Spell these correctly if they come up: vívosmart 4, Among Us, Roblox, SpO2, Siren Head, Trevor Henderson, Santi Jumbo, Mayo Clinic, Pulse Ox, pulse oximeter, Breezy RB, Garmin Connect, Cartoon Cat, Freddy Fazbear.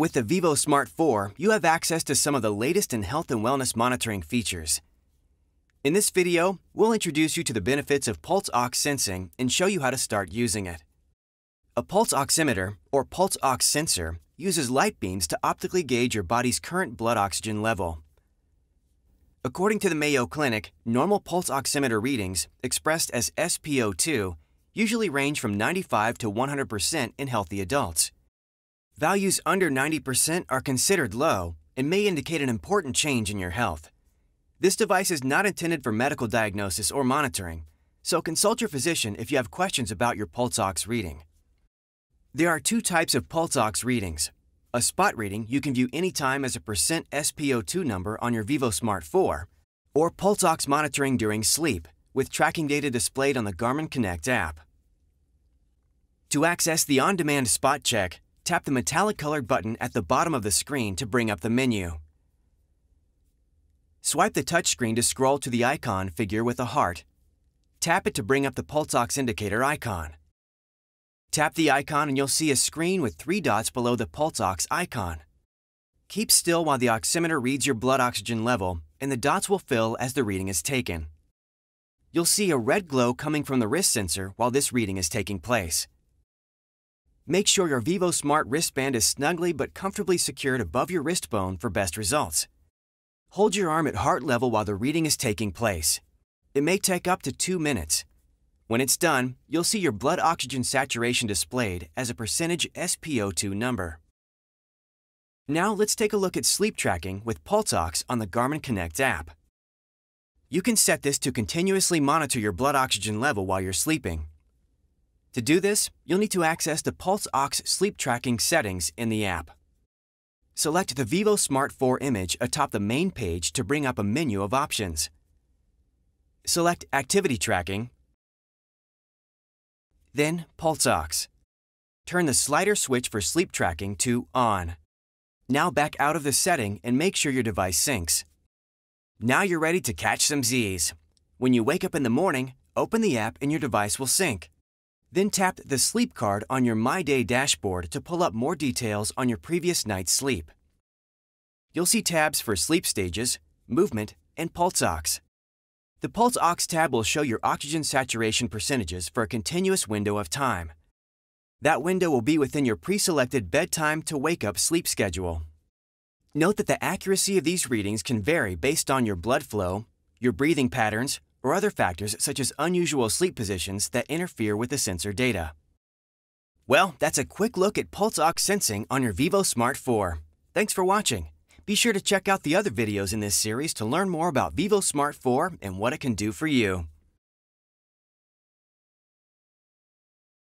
With the vívosmart 4, you have access to some of the latest in health and wellness monitoring features. In this video, we'll introduce you to the benefits of Pulse Ox sensing and show you how to start using it. A pulse oximeter, or Pulse Ox sensor, uses light beams to optically gauge your body's current blood oxygen level. According to the Mayo Clinic, normal pulse oximeter readings, expressed as SpO2, usually range from 95 to 100% in healthy adults. Values under 90% are considered low and may indicate an important change in your health. This device is not intended for medical diagnosis or monitoring, so consult your physician if you have questions about your Pulse Ox reading. There are two types of Pulse Ox readings. A spot reading you can view anytime as a percent SpO2 number on your vívosmart 4, or Pulse Ox monitoring during sleep, with tracking data displayed on the Garmin Connect app. To access the on-demand spot check, tap the metallic-colored button at the bottom of the screen to bring up the menu. Swipe the touchscreen to scroll to the icon figure with a heart. Tap it to bring up the Pulse Ox indicator icon. Tap the icon and you'll see a screen with three dots below the Pulse Ox icon. Keep still while the oximeter reads your blood oxygen level, and the dots will fill as the reading is taken. You'll see a red glow coming from the wrist sensor while this reading is taking place. Make sure your vívosmart wristband is snugly but comfortably secured above your wrist bone for best results. Hold your arm at heart level while the reading is taking place. It may take up to 2 minutes. When it's done, you'll see your blood oxygen saturation displayed as a percentage SpO2 number. Now let's take a look at sleep tracking with Pulse Ox on the Garmin Connect app. You can set this to continuously monitor your blood oxygen level while you're sleeping. To do this, you'll need to access the Pulse Ox sleep tracking settings in the app. Select the vívosmart 4 image atop the main page to bring up a menu of options. Select Activity Tracking, then Pulse Ox. Turn the slider switch for sleep tracking to on. Now back out of the setting and make sure your device syncs. Now you're ready to catch some Z's. When you wake up in the morning, open the app and your device will sync. Then tap the sleep card on your My Day dashboard to pull up more details on your previous night's sleep. You'll see tabs for sleep stages, movement, and Pulse Ox. The Pulse Ox tab will show your oxygen saturation percentages for a continuous window of time. That window will be within your pre-selected bedtime to wake-up sleep schedule. Note that the accuracy of these readings can vary based on your blood flow, your breathing patterns, or other factors such as unusual sleep positions that interfere with the sensor data. Well, that's a quick look at Pulse Ox sensing on your vívosmart 4. Thanks for watching. Be sure to check out the other videos in this series to learn more about vívosmart 4 and what it can do for you.